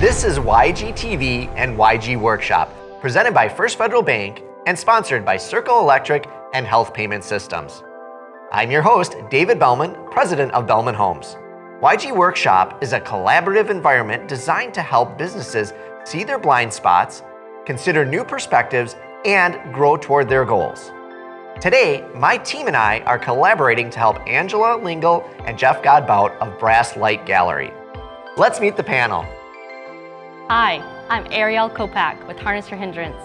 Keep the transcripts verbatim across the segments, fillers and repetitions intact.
This is Y G T V and Y G Workshop, presented by First Federal Bank and sponsored by Circle Electric and Health Payment Systems. I'm your host, David Belman, president of Belman Homes. Y G Workshop is a collaborative environment designed to help businesses see their blind spots, consider new perspectives, and grow toward their goals. Today, my team and I are collaborating to help Angela Lingle and Jeff Godbout of Brass Light Gallery. Let's meet the panel. Hi, I'm Ariel Kopac with Harness Your Hindrance.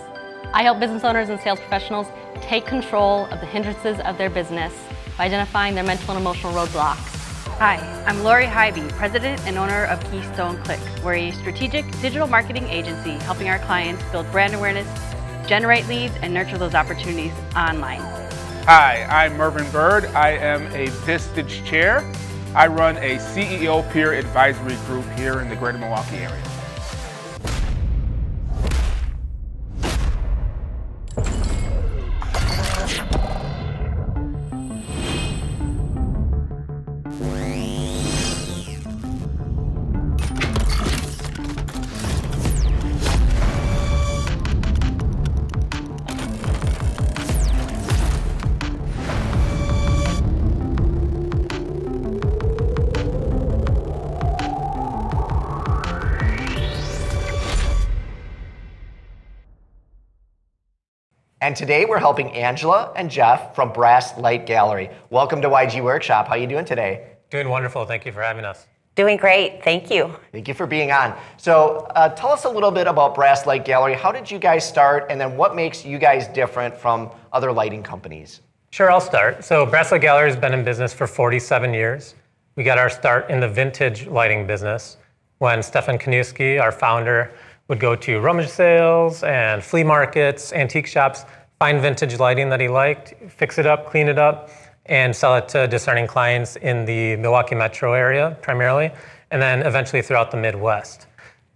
I help business owners and sales professionals take control of the hindrances of their business by identifying their mental and emotional roadblocks. Hi, I'm Lori Highby, president and owner of Keystone Click. We're a strategic digital marketing agency helping our clients build brand awareness, generate leads, and nurture those opportunities online. Hi, I'm Mervyn Byrd. I am a Vistage chair. I run a C E O peer advisory group here in the greater Milwaukee area. And today we're helping Angela and Jeff from Brass Light Gallery. Welcome to Y G Workshop. How are you doing today? Doing wonderful. Thank you for having us. Doing great. Thank you. Thank you for being on. So uh, tell us a little bit about Brass Light Gallery. How did you guys start, and then what makes you guys different from other lighting companies? Sure, I'll start. So Brass Light Gallery has been in business for forty-seven years. We got our start in the vintage lighting business when Stefan Kanewski, our founder, would go to rummage sales and flea markets, antique shops, find vintage lighting that he liked, fix it up, clean it up, and sell it to discerning clients in the Milwaukee metro area primarily, and then eventually throughout the Midwest.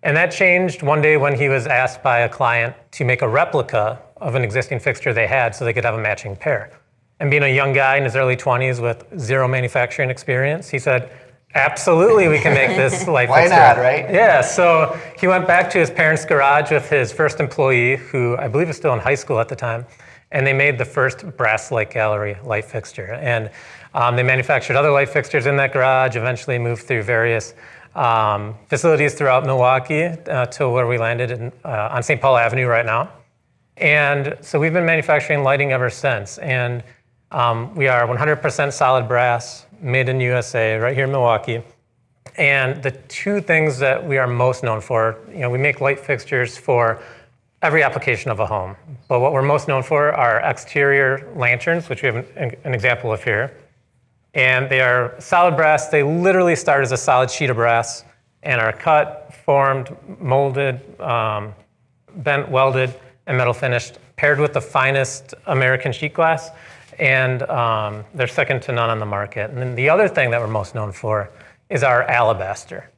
And that changed one day when he was asked by a client to make a replica of an existing fixture they had so they could have a matching pair. And being a young guy in his early twenties with zero manufacturing experience, he said, absolutely, we can make this light fixture. Why not, right? Yeah, so he went back to his parents' garage with his first employee, who I believe was still in high school at the time, and they made the first Brass Light Gallery light fixture. And um, they manufactured other light fixtures in that garage, eventually moved through various um, facilities throughout Milwaukee uh, to where we landed in, uh, on Saint Paul Avenue right now. And so we've been manufacturing lighting ever since. And um, we are one hundred percent solid brass, made in U S A, right here in Milwaukee. And the two things that we are most known for, you know, we make light fixtures for every application of a home. But what we're most known for are exterior lanterns, which we have an, an example of here. And they are solid brass. They literally start as a solid sheet of brass and are cut, formed, molded, um, bent, welded, and metal finished, paired with the finest American sheet glass. And um, they're second to none on the market. And then the other thing that we're most known for is our alabaster.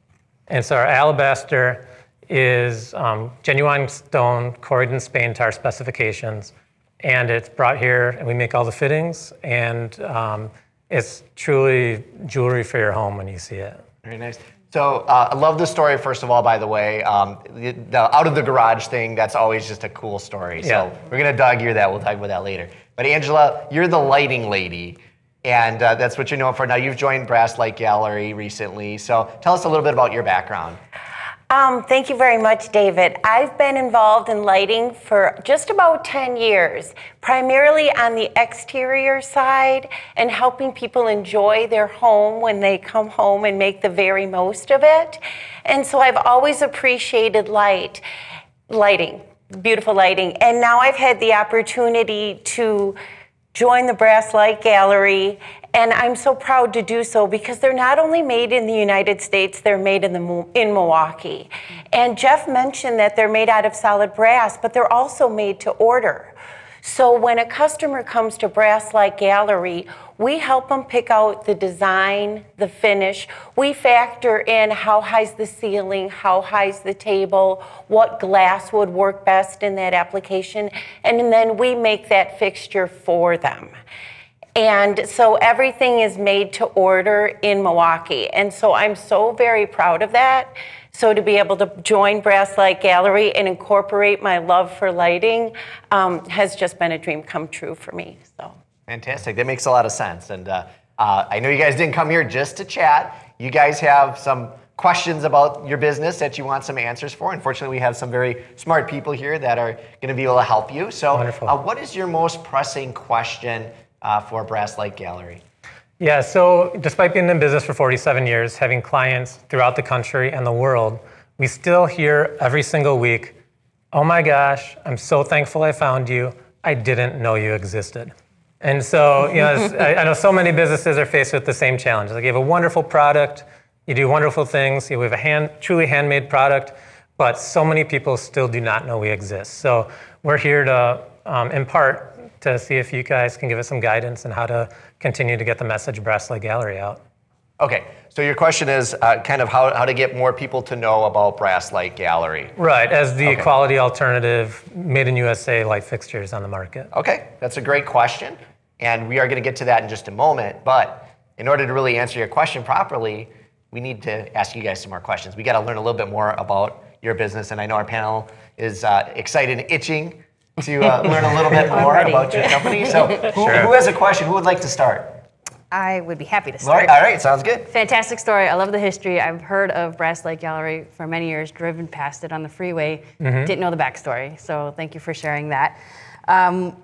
And so our alabaster is um, genuine stone quarried in Spain to our specifications. And it's brought here, and we make all the fittings. And um, it's truly jewelry for your home when you see it. Very nice. So uh, I love the story, first of all, by the way. Um, the, the out of the garage thing, that's always just a cool story. Yeah. So we're going to dog ear that. We'll talk about that later. But Angela, you're the lighting lady, and uh, that's what you're known for. Now, you've joined Brass Light Gallery recently. So tell us a little bit about your background. Um, thank you very much, David. I've been involved in lighting for just about ten years, primarily on the exterior side and helping people enjoy their home when they come home and make the very most of it. And so I've always appreciated light, lighting, beautiful lighting. And now I've had the opportunity to join the Brass Light Gallery, and I'm so proud to do so because they're not only made in the United States, they're made in, the, in Milwaukee. And Jeff mentioned that they're made out of solid brass, but they're also made to order. So when a customer comes to Brass Light Gallery, we help them pick out the design, the finish. We factor in how high's the ceiling, how high's the table, what glass would work best in that application, and then we make that fixture for them. And so everything is made to order in Milwaukee. And so I'm so very proud of that, So to be able to join Brass Light Gallery and incorporate my love for lighting um, has just been a dream come true for me. So fantastic. That makes a lot of sense. And uh, uh, I know you guys didn't come here just to chat. You guys have some questions about your business that you want some answers for. Unfortunately, we have some very smart people here that are going to be able to help you. So uh, what is your most pressing question uh, for Brass Light Gallery? Yeah, so despite being in business for forty-seven years, having clients throughout the country and the world, we still hear every single week, oh my gosh, I'm so thankful I found you. I didn't know you existed. And so, you know, I know so many businesses are faced with the same challenge. Like, you have a wonderful product, you do wonderful things, you know, we have a hand, truly handmade product, but so many people still do not know we exist. So we're here to, um, in part, to see if you guys can give us some guidance on how to continue to get the message of Brass Light Gallery out. Okay, so your question is uh, kind of how, how to get more people to know about Brass Light Gallery. Right, as the okay. quality alternative made in U S A light fixtures on the market. Okay, that's a great question. And we are gonna get to that in just a moment, but in order to really answer your question properly, we need to ask you guys some more questions. We gotta learn a little bit more about your business, and I know our panel is uh, excited and itching to uh, learn a little bit more about your company. So who, sure. who has a question? Who would like to start? I would be happy to start. Lori, all right, sounds good. Fantastic story. I love the history. I've heard of Brass Light Gallery for many years, driven past it on the freeway. Mm-hmm. Didn't know the backstory, so thank you for sharing that. Um,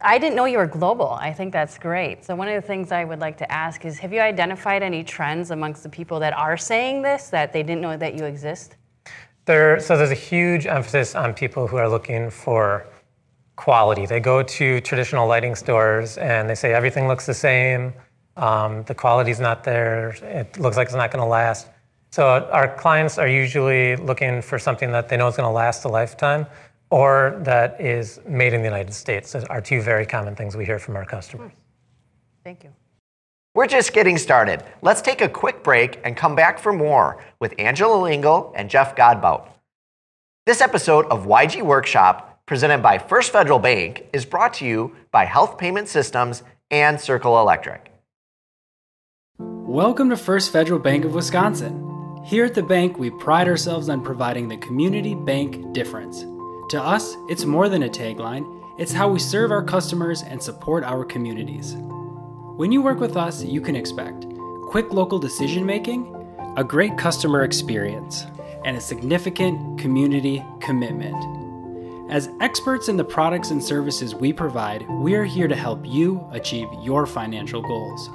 I didn't know you were global. I think that's great. So one of the things I would like to ask is, have you identified any trends amongst the people that are saying this, that they didn't know that you exist? There, so there's a huge emphasis on people who are looking for quality. They go to traditional lighting stores and they say everything looks the same, um, the quality's not there, it looks like it's not going to last. So our clients are usually looking for something that they know is going to last a lifetime or that is made in the United States. Those are two very common things we hear from our customers. Thank you. We're just getting started. Let's take a quick break and come back for more with Angela Lingle and Jeff Godbout. This episode of Y G Workshop, presented by First Federal Bank, is brought to you by Health Payment Systems and Circle Electric. Welcome to First Federal Bank of Wisconsin. Here at the bank, we pride ourselves on providing the community bank difference. To us, it's more than a tagline. It's how we serve our customers and support our communities. When you work with us, you can expect quick local decision making, a great customer experience, and a significant community commitment. As experts in the products and services we provide, we are here to help you achieve your financial goals.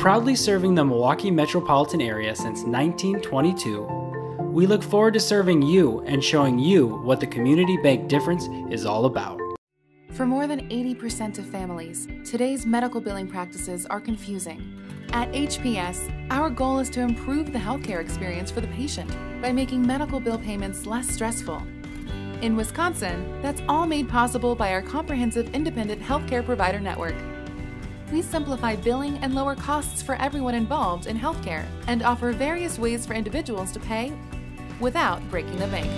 Proudly serving the Milwaukee metropolitan area since nineteen twenty-two, we look forward to serving you and showing you what the community bank difference is all about. For more than eighty percent of families, today's medical billing practices are confusing. At H P S, our goal is to improve the healthcare experience for the patient by making medical bill payments less stressful. In Wisconsin, that's all made possible by our comprehensive independent healthcare provider network. We simplify billing and lower costs for everyone involved in healthcare and offer various ways for individuals to pay without breaking the bank.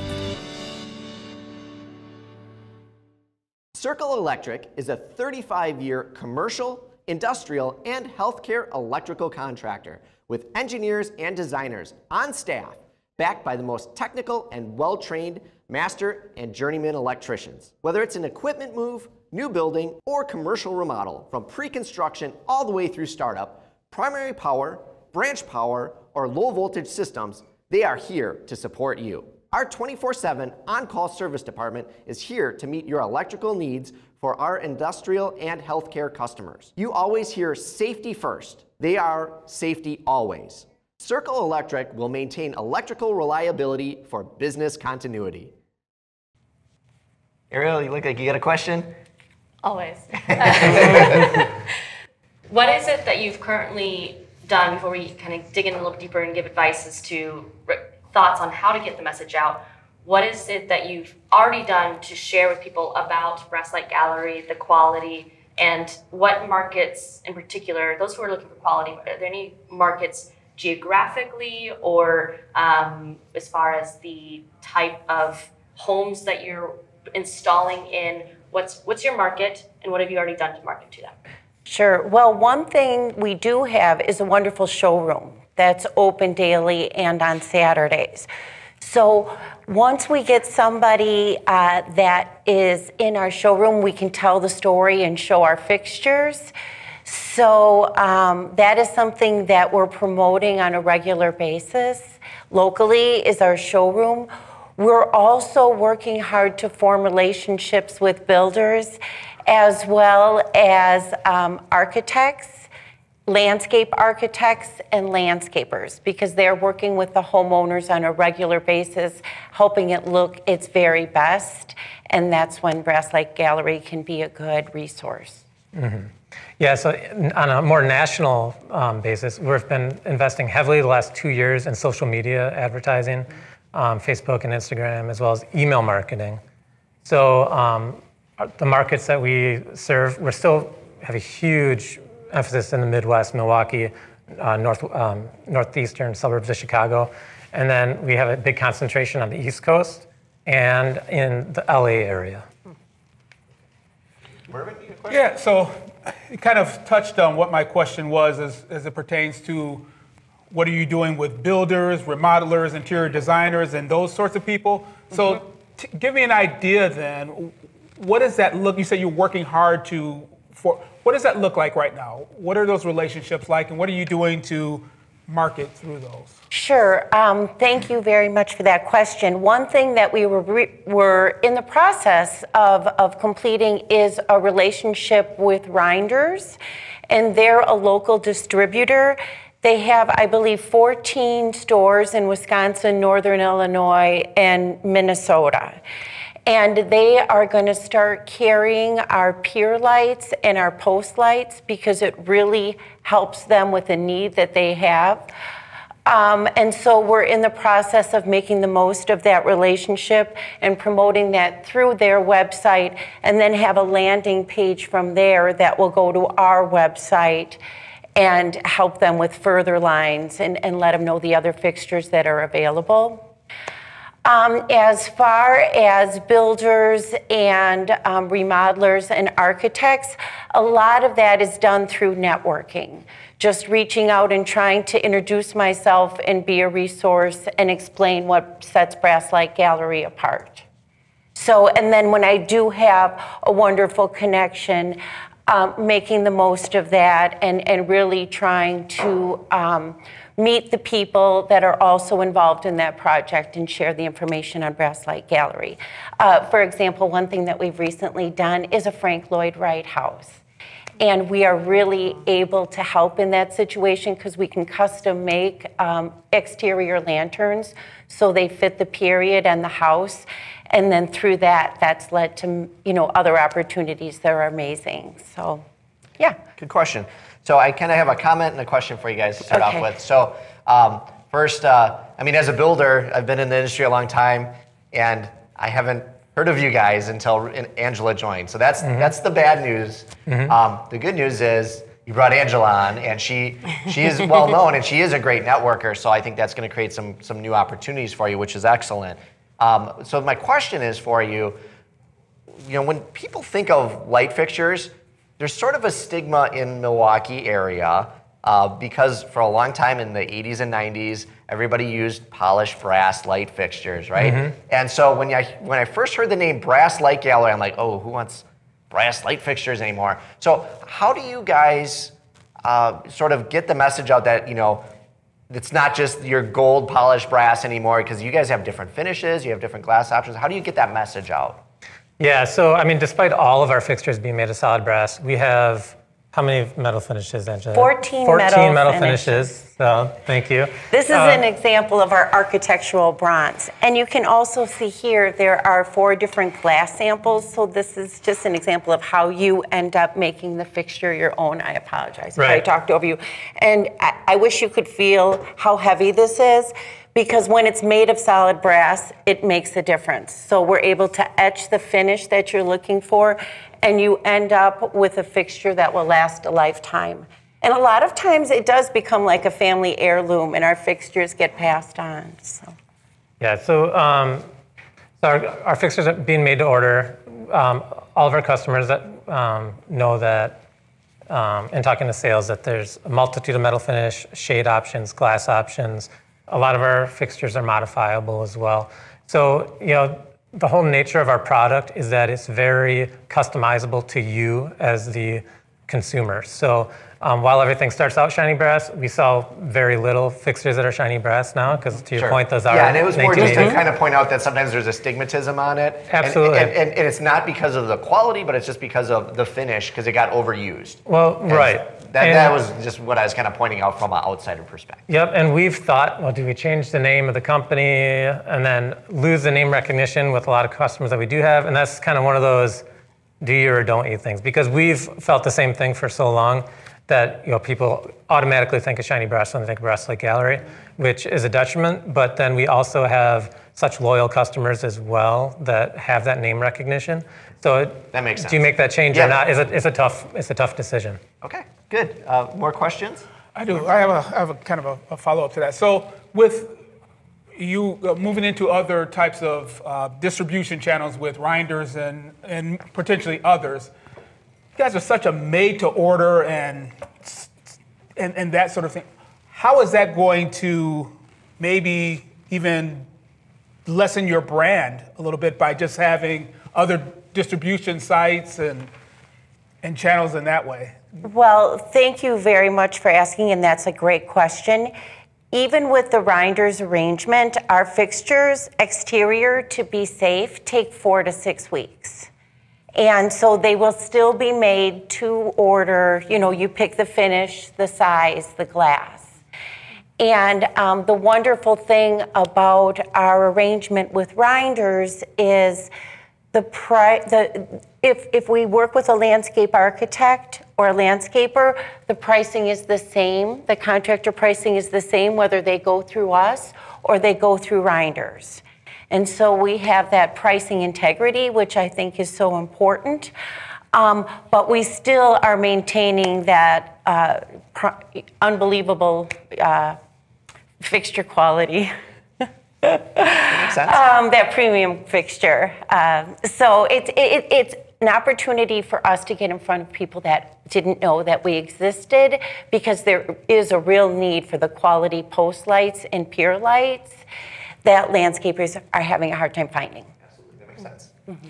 Circle Electric is a thirty-five year commercial, industrial, and healthcare electrical contractor with engineers and designers on staff, backed by the most technical and well-trained master and journeyman electricians. Whether it's an equipment move, new building, or commercial remodel, from pre-construction all the way through startup, primary power, branch power, or low voltage systems, they are here to support you. Our twenty-four seven on-call service department is here to meet your electrical needs for our industrial and healthcare customers. You always hear safety first. They are safety always. Circle Electric will maintain electrical reliability for business continuity. Ariel, you look like you got a question? Always. What is it that you've currently done, before we kind of dig in a little deeper and give advice as to thoughts on how to get the message out, what is it that you've already done to share with people about Brass Light Gallery, the quality, and what markets in particular, those who are looking for quality, are there any markets geographically or um, as far as the type of homes that you're installing in? What's, what's your market and what have you already done to market to them? Sure. Well, one thing we do have is a wonderful showroom that's open daily and on Saturdays. So once we get somebody uh, that is in our showroom, we can tell the story and show our fixtures. So um, that is something that we're promoting on a regular basis. Locally is our showroom. We're also working hard to form relationships with builders as well as um, architects, landscape architects and landscapers, because they're working with the homeowners on a regular basis, helping it look its very best. And that's when Brass Light Gallery can be a good resource. Mm-hmm. Yeah, so on a more national um, basis, we've been investing heavily the last two years in social media advertising, um, Facebook and Instagram, as well as email marketing. So um, the markets that we serve, we still have a huge emphasis in the Midwest, Milwaukee, uh, north, um, northeastern suburbs of Chicago. And then we have a big concentration on the East Coast and in the L A area. Mervyn, you have a question? Yeah, so it kind of touched on what my question was as, as it pertains to what are you doing with builders, remodelers, interior designers, and those sorts of people. Mm-hmm. So t give me an idea then. What does that look, you said you're working hard to, for, what does that look like right now? What are those relationships like, and what are you doing to market through those? Sure. Um, thank you very much for that question. One thing that we were, re were in the process of, of completing is a relationship with Reinders, and they're a local distributor. They have, I believe, fourteen stores in Wisconsin, Northern Illinois, and Minnesota. And they are going to start carrying our pier lights and our post lights because it really helps them with the need that they have. Um, and so we're in the process of making the most of that relationship and promoting that through their website, and then have a landing page from there that will go to our website and help them with further lines and, and let them know the other fixtures that are available. Um, as far as builders and um, remodelers and architects, a lot of that is done through networking. Just reaching out and trying to introduce myself and be a resource and explain what sets Brass Light Gallery apart. So, and then when I do have a wonderful connection, um, making the most of that and, and really trying to um, meet the people that are also involved in that project and share the information on Brass Light Gallery. Uh, for example, one thing that we've recently done is a Frank Lloyd Wright house. And we are really able to help in that situation because we can custom make um, exterior lanterns so they fit the period and the house. And then through that, that's led to, you know, other opportunities that are amazing. So, yeah. Good question. So I kind of have a comment and a question for you guys to start okay. off with. So um, first, uh, I mean, as a builder, I've been in the industry a long time, and I haven't heard of you guys until Angela joined. So that's, mm-hmm. that's the bad news. Mm-hmm. um, the good news is you brought Angela on, and she, she is well known, and she is a great networker. So I think that's going to create some, some new opportunities for you, which is excellent. Um, so my question is for you, you know, when people think of light fixtures, there's sort of a stigma in Milwaukee area uh, because for a long time in the eighties and nineties, everybody used polished brass light fixtures, right? Mm-hmm. And so when I, when I first heard the name Brass Light Gallery, I'm like, oh, who wants brass light fixtures anymore? So how do you guys uh, sort of get the message out that, you know, it's not just your gold polished brass anymore, because you guys have different finishes, you have different glass options. How do you get that message out? Yeah, so I mean, despite all of our fixtures being made of solid brass, we have how many metal finishes, Angela? fourteen, fourteen metal, metal finishes. finishes. So thank you. This is um, an example of our architectural bronze. And you can also see here there are four different glass samples. So this is just an example of how you end up making the fixture your own. I apologize right. if I talked over you. And I, I wish you could feel how heavy this is, because when it's made of solid brass, it makes a difference. So we're able to etch the finish that you're looking for, and you end up with a fixture that will last a lifetime. And a lot of times it does become like a family heirloom, and our fixtures get passed on. So. Yeah, so, um, so our, our fixtures are being made to order. Um, all of our customers that, um, know that, um, in talking to sales, that there's a multitude of metal finish, shade options, glass options, A lot of our fixtures are modifiable as well. So, you know, the whole nature of our product is that it's very customizable to you as the consumer. So um, while everything starts out shiny brass, we sell very little fixtures that are shiny brass now, because to your sure. point, those are Yeah, and it was more just to kind of point out that sometimes there's a stigmatism on it. Absolutely. And, and, and, and it's not because of the quality, but it's just because of the finish, because it got overused. Well, and right. That, that was just what I was kind of pointing out from an outsider perspective. Yep, and we've thought, well, do we change the name of the company and then lose the name recognition with a lot of customers that we do have? And that's kind of one of those do you or don't you things, because we've felt the same thing for so long that, you know, people automatically think of shiny brass when they think of Brass Light Gallery, which is a detriment. But then we also have such loyal customers as well that have that name recognition. So it, that makes sense. Do you make that change yeah. or not? Is it, it's a tough, it's a tough decision. Okay, good. Uh, more questions? I do. I have a, I have a kind of a, a follow-up to that. So with you uh, moving into other types of uh, distribution channels with Reinders and, and potentially others, you guys are such a made-to-order and, and, and that sort of thing. How is that going to maybe even lessen your brand a little bit by just having other distribution sites and, and channels in that way? Well, thank you very much for asking, and that's a great question. Even with the Reinders arrangement, our fixtures exterior, to be safe, take four to six weeks. And so they will still be made to order. You know, you pick the finish, the size, the glass. And um, the wonderful thing about our arrangement with Reinders is the, pri the if, if we work with a landscape architect or a landscaper, the pricing is the same. The contractor pricing is the same, whether they go through us or they go through Reinders. And so we have that pricing integrity, which I think is so important. Um, but we still are maintaining that uh, pr unbelievable uh, fixture quality. That makes sense. Um, that premium fixture. Um, so it, it, it's an opportunity for us to get in front of people that didn't know that we existed, because there is a real need for the quality post lights and pier lights that landscapers are having a hard time finding. Absolutely, that makes sense. Mm-hmm.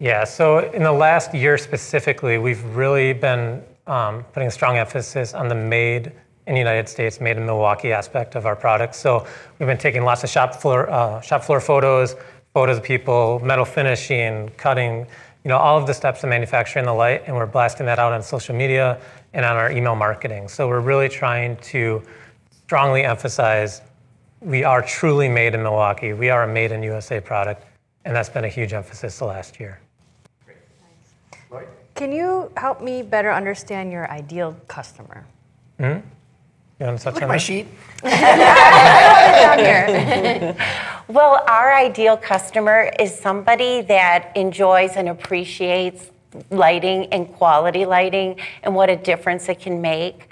Yeah, so in the last year specifically, we've really been um, putting a strong emphasis on the made in the United States, made in Milwaukee aspect of our products. So we've been taking lots of shop floor, uh, shop floor photos, photos of people, metal finishing, cutting, you know, all of the steps of manufacturing the light, and we're blasting that out on social media and on our email marketing. So we're really trying to strongly emphasize we are truly made in Milwaukee. We are a made in U S A product, and that's been a huge emphasis the last year. Great. Lori? Can you help me better understand your ideal customer? Mm-hmm. You want to touch Look on my that? sheet? Well, our ideal customer is somebody that enjoys and appreciates lighting and quality lighting and what a difference it can make.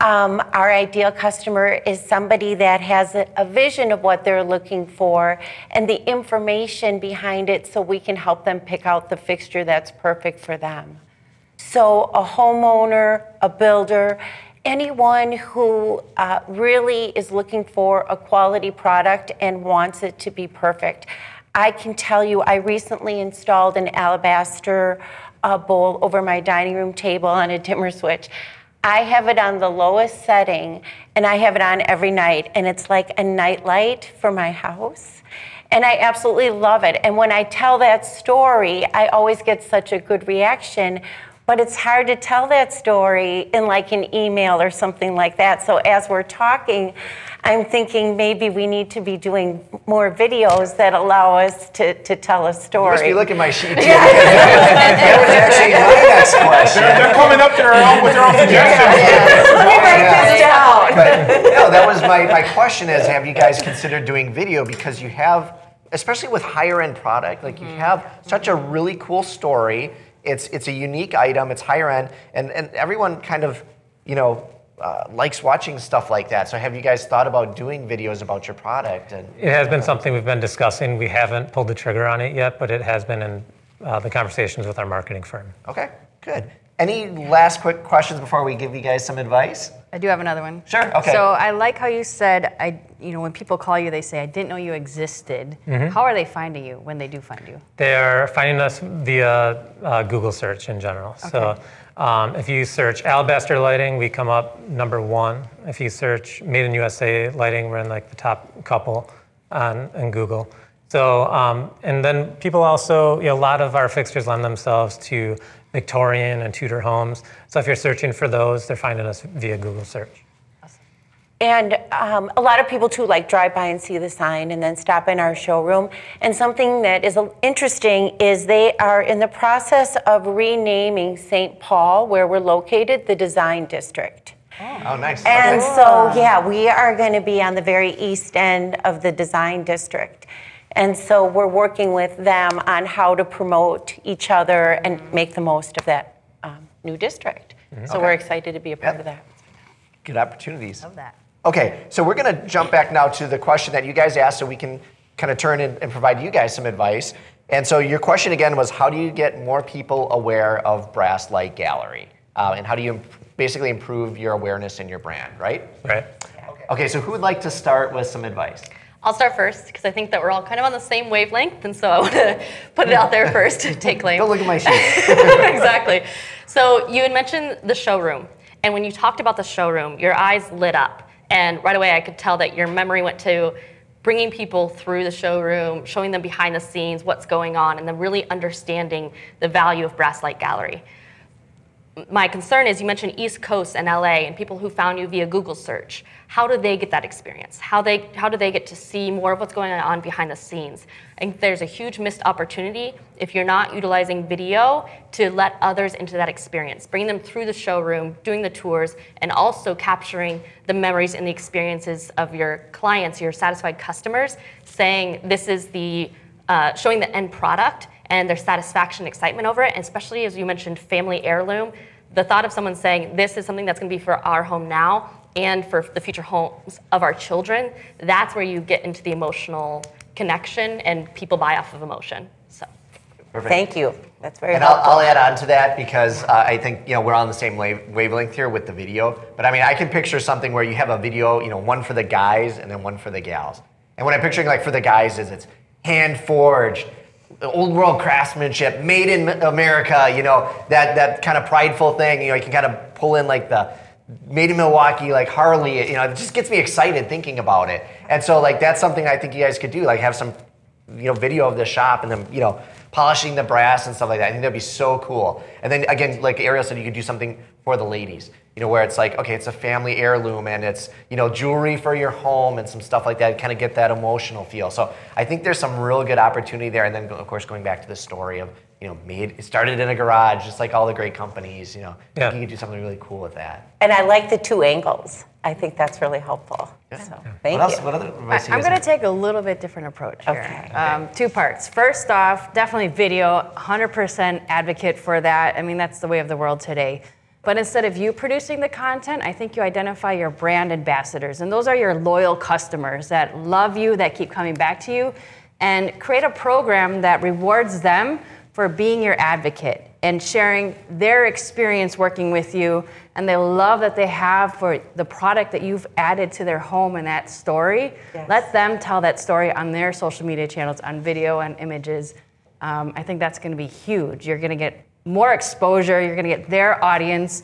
Um, our ideal customer is somebody that has a, a vision of what they're looking for and the information behind it, so we can help them pick out the fixture that's perfect for them. So a homeowner, a builder, anyone who uh, really is looking for a quality product and wants it to be perfect. I can tell you, I recently installed an alabaster uh, bowl over my dining room table on a dimmer switch. I have it on the lowest setting, and I have it on every night, and it's like a night light for my house. And I absolutely love it. And when I tell that story, I always get such a good reaction, but it's hard to tell that story in like an email or something like that. So as we're talking, I'm thinking maybe we need to be doing more videos that allow us to, to tell a story. You must be looking at my sheet. That was actually my next question. They're, they're coming up to their own with their own suggestions. Let me write this down. But, no, that was my, my question is, have you guys considered doing video? Because you have, especially with higher end product, like you have such a really cool story. It's, it's a unique item, it's higher end, and, and everyone kind of, you know, Uh, likes watching stuff like that. So have you guys thought about doing videos about your product? And it has been something we've been discussing. We haven't pulled the trigger on it yet, but it has been in uh, the conversations with our marketing firm. Okay, good. Any last quick questions before we give you guys some advice? I do have another one. Sure, okay. So I like how you said, I, you know, when people call you, they say, I didn't know you existed. Mm-hmm. How are they finding you when they do find you? They're finding us via uh, Google search in general. Okay. So um, if you search Alabaster Lighting, we come up number one. If you search Made in U S A Lighting, we're in like the top couple on, on Google. So, um, and then people also, you know, a lot of our fixtures lend themselves to Victorian and Tudor homes. So if you're searching for those, they're finding us via Google search. Awesome. And um, a lot of people too like drive by and see the sign and then stop in our showroom. And something that is interesting is they are in the process of renaming Saint Paul, where we're located, the Design District. Oh, nice. And okay. so, yeah, we are going to be on the very east end of the Design District. And so we're working with them on how to promote each other and make the most of that um, new district. Mm-hmm. So okay. we're excited to be a part yep. of that. Good opportunities. Love that. Okay, so we're going to jump back now to the question that you guys asked so we can kind of turn in and provide you guys some advice. And so your question again was, how do you get more people aware of Brass Light Gallery? Uh, and how do you imp- basically improve your awareness and your brand, right? Right. Yeah. Okay. Okay, so who would like to start with some advice? I'll start first because I think that we're all kind of on the same wavelength, and so I want to put it out there first to take claim. Don't look at my sheet. Exactly. So you had mentioned the showroom, and when you talked about the showroom, your eyes lit up, and right away I could tell that your memory went to bringing people through the showroom, showing them behind the scenes, what's going on, and then really understanding the value of Brass Light Gallery. My concern is you mentioned East Coast and L A and people who found you via Google search. How do they get that experience? How they how do they get to see more of what's going on behind the scenes? And there's a huge missed opportunity if you're not utilizing video to let others into that experience, bring them through the showroom, doing the tours, and also capturing the memories and the experiences of your clients, your satisfied customers, saying this is the uh, showing the end product and their satisfaction, excitement over it, and especially as you mentioned family heirloom, the thought of someone saying this is something that's going to be for our home now and for the future homes of our children, that's where you get into the emotional connection and people buy off of emotion. So, perfect. Thank you. That's very helpful. And I'll, I'll add on to that because uh, I think you know we're on the same wavelength here with the video, but I mean I can picture something where you have a video, you know, one for the guys and then one for the gals. And what I'm picturing like for the guys is it's hand-forged, old world craftsmanship, made in America, you know, that, that kind of prideful thing, you know, you can kind of pull in like the made in Milwaukee, like Harley, you know, it just gets me excited thinking about it. And so like, that's something I think you guys could do, like have some, you know, video of the shop and then, you know, polishing the brass and stuff like that. I think that'd be so cool. And then again, like Ariel said, you could do something for the ladies, you know, where it's like, okay, it's a family heirloom and it's, you know, jewelry for your home and some stuff like that, kind of get that emotional feel. So I think there's some real good opportunity there. And then of course, going back to the story of, you know, made, it started in a garage, just like all the great companies, you know, yeah. I think you could do something really cool with that. And I like the two angles. I think that's really helpful. Yeah. So, thank what else, you. What other advice I'm going to take a little bit different approach here. Okay. Um, two parts. First off, definitely video, one hundred percent advocate for that. I mean, that's the way of the world today. But instead of you producing the content, I think you identify your brand ambassadors. And those are your loyal customers that love you, that keep coming back to you. And create a program that rewards them for being your advocate and sharing their experience working with you and the love that they have for the product that you've added to their home and that story. Yes. Let them tell that story on their social media channels, on video and images. Um, I think that's gonna be huge. You're gonna get more exposure, you're gonna get their audience,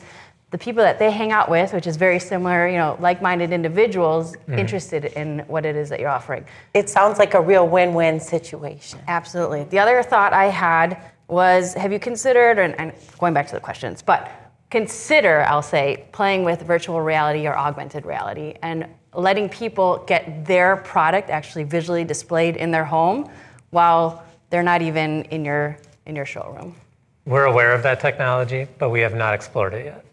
the people that they hang out with, which is very similar, you know, like-minded individuals mm-hmm. interested in what it is that you're offering. It sounds like a real win-win situation. Absolutely. The other thought I had was, have you considered, and, and going back to the questions, but consider, I'll say, playing with virtual reality or augmented reality and letting people get their product actually visually displayed in their home while they're not even in your, in your showroom. We're aware of that technology, but we have not explored it yet.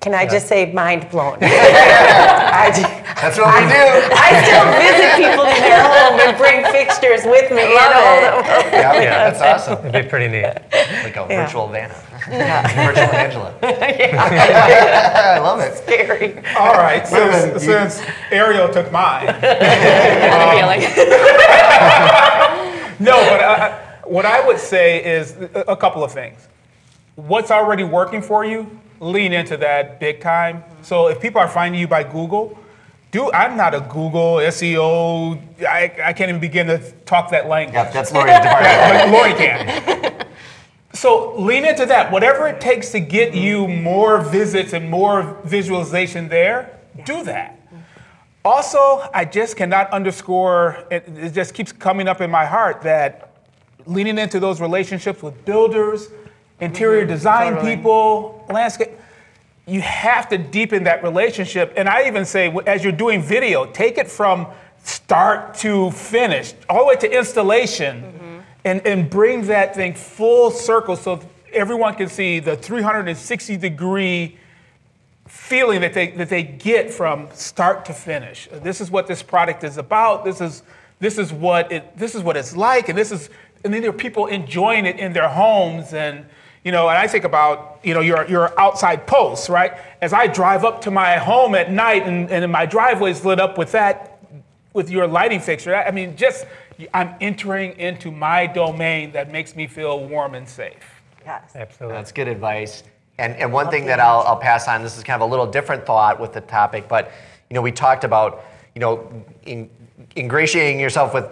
Can I yeah. just say mind blown? I, That's what I, we do. I still visit people in their home and bring fixtures with me. I love it. Yeah, I mean, yeah, that's awesome. It'd be pretty neat. Like a yeah. virtual Vanna. Yeah. Virtual Angela. Yeah. I love it. Scary. All right, since, since Ariel took mine. um, no, but I, what I would say is a couple of things. what's already working for you, lean into that big time. Mm-hmm. So if people are finding you by Google, dude, I'm not a Google S E O. I, I can't even begin to talk that language. Yep, that's Lori's department. Lori can. So lean into that. Whatever it takes to get mm-hmm. you more visits and more visualization there, yeah. do that. Mm-hmm. Also, I just cannot underscore, it, it just keeps coming up in my heart that leaning into those relationships with builders, interior mm-hmm. design totally. people, landscape, you have to deepen that relationship. And I even say, as you're doing video, take it from start to finish, all the way to installation, mm-hmm. and, and bring that thing full circle so everyone can see the three sixty degree feeling that they, that they get from start to finish. This is what this product is about. This is, this is, what, it, this is what it's like. And, this is, and then there are people enjoying it in their homes. And, you know, and I think about, you know, your, your outside posts, right? As I drive up to my home at night and, and my driveway's lit up with that, with your lighting fixture, I mean, just, I'm entering into my domain that makes me feel warm and safe. Yes. Absolutely. That's good advice. And, and one thing that I'll, I'll pass on, this is kind of a little different thought with the topic, but, you know, we talked about, you know, in, ingratiating yourself with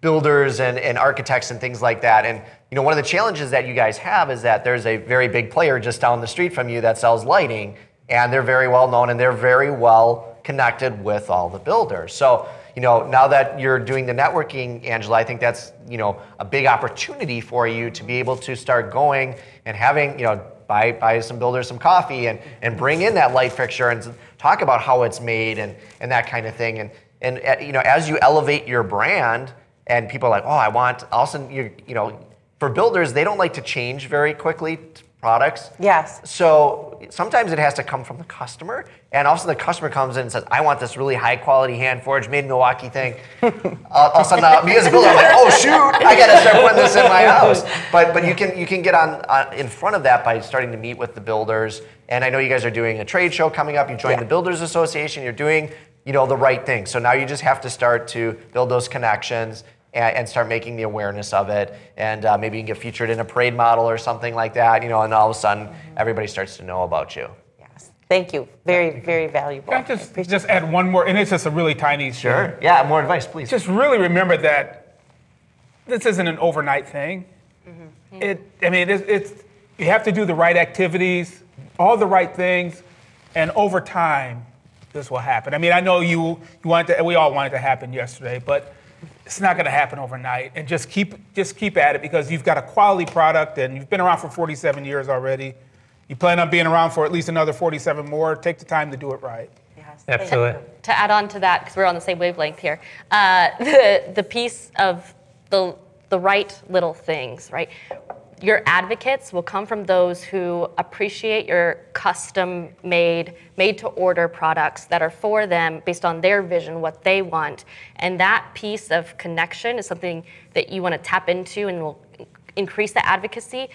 builders and, and architects and things like that. And you know, one of the challenges that you guys have is that there's a very big player just down the street from you that sells lighting, and they're very well known and they're very well connected with all the builders. So, you know, now that you're doing the networking, Angela, I think that's, you know, a big opportunity for you to be able to start going and having, you know, buy, buy some builders some coffee and, and bring in that light fixture and talk about how it's made and, and that kind of thing. And, and, you know, as you elevate your brand, and people are like, oh, I want, also, you, you know, for builders, they don't like to change very quickly products. Yes. So sometimes it has to come from the customer. And also the customer comes in and says, I want this really high quality hand forged made in Milwaukee thing. uh, all of a sudden, uh, me as a builder, I'm like, oh shoot, I gotta start putting this in my house. But but you can, you can get on uh, in front of that by starting to meet with the builders. And I know you guys are doing a trade show coming up. You joined yeah. the Builders Association. You're doing, you know, the right thing. So now you just have to start to build those connections and start making the awareness of it, and uh, maybe you can get featured in a parade model or something like that, you know, and all of a sudden, mm-hmm. everybody starts to know about you. Yes. Thank you. Very, Thank very you. valuable. Can I just, I just add one more, and it's just a really tiny story. Sure. Yeah, more advice, please. Just really remember that this isn't an overnight thing. Mm-hmm. It, I mean, it's, it's, you have to do the right activities, all the right things, and over time, this will happen. I mean, I know you, you wanted to, we all wanted to happen yesterday, but it's not going to happen overnight, and just keep just keep at it, because you've got a quality product and you've been around for forty-seven years already. You plan on being around for at least another forty-seven more. Take the time to do it right. Yes. Absolutely. To, to add on to that, because we're on the same wavelength here, uh, the the piece of the the right little things, right? Your advocates will come from those who appreciate your custom-made, made-to-order products that are for them based on their vision, what they want. And that piece of connection is something that you want to tap into and will increase the advocacy.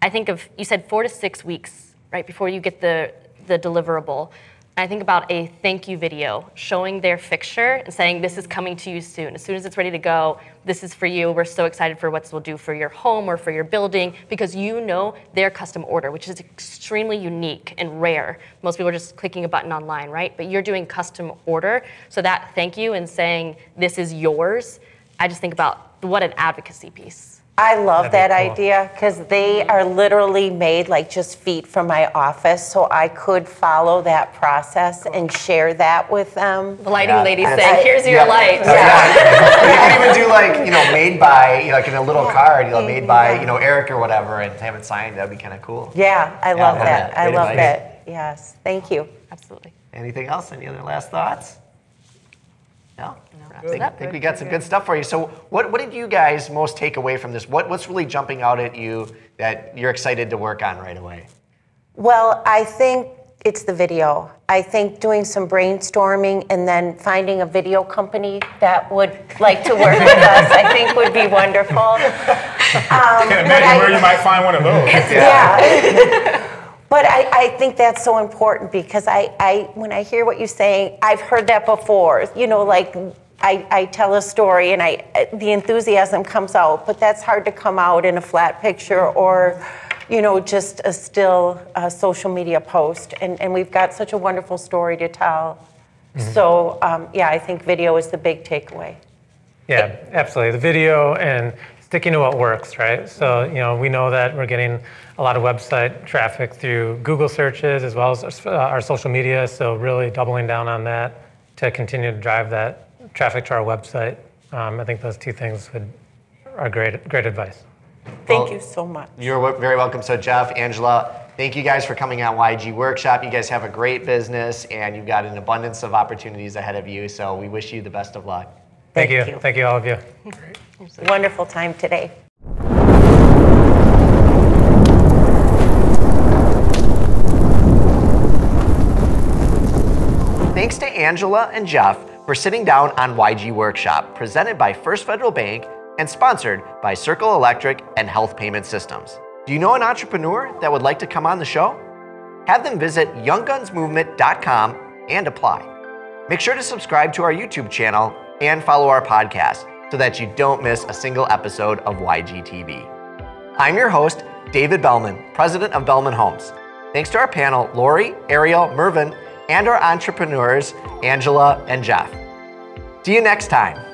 I think of, you said four to six weeks, right, before you get the, the deliverable. I think about a thank you video showing their fixture and saying, this is coming to you soon. As soon as it's ready to go, this is for you. We're so excited for what this will do for your home or for your building, because you know their custom order, which is extremely unique and rare. Most people are just clicking a button online, right? But you're doing custom order. So that thank you and saying, this is yours, I just think about what an advocacy piece. I love That'd that be cool. idea, because they are literally made like just feet from my office, so I could follow that process cool. and share that with them. The lighting yeah. lady saying, here's your yeah. light. Yeah. Yeah. You can even do like, you know, made by, you know, like in a little yeah. card, you know, made by, yeah. you know, Eric or whatever, and have it signed. That'd be kind of cool. Yeah, I yeah, love that. that. I love that. Yes, thank you. Absolutely. Anything else? Any other last thoughts? No? I think, I think we got some good stuff for you. So what, what did you guys most take away from this? What, what's really jumping out at you that you're excited to work on right away? Well, I think it's the video. I think doing some brainstorming and then finding a video company that would like to work with us, I think would be wonderful. Um, I can't imagine I, where you might find one of those. Yeah. But I, I think that's so important, because I, I, when I hear what you're saying, I've heard that before, you know, like, I, I tell a story and I, the enthusiasm comes out, but that's hard to come out in a flat picture or you know, just a still uh, social media post. And, and we've got such a wonderful story to tell. Mm-hmm. So, um, yeah, I think video is the big takeaway. Yeah, it, absolutely. The video and sticking to what works, right? So, you know, we know that we're getting a lot of website traffic through Google searches as well as our, uh, our social media. So really doubling down on that to continue to drive that traffic to our website. Um, I think those two things would, are great, great advice. Thank well, you so much. You're very welcome. So Jeff, Angela, thank you guys for coming on Y G Workshop. You guys have a great business and you've got an abundance of opportunities ahead of you. So we wish you the best of luck. Thank, Thank you. you. Thank you, all of you. Great. It was a wonderful time today. Thanks to Angela and Jeff for sitting down on Y G Workshop, presented by First Federal Bank and sponsored by Circle Electric and Health Payment Systems. Do you know an entrepreneur that would like to come on the show? Have them visit young guns movement dot com and apply. Make sure to subscribe to our YouTube channel and follow our podcast so that you don't miss a single episode of Y G T V. I'm your host, David Belman, president of Belman Homes. Thanks to our panel, Lori, Ariel, Mervyn, and our entrepreneurs, Angela and Jeff. See you next time.